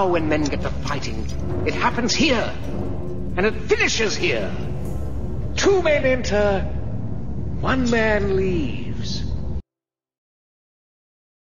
now when men get to fighting, it happens here, and it finishes here. 2 men enter, 1 man leaves.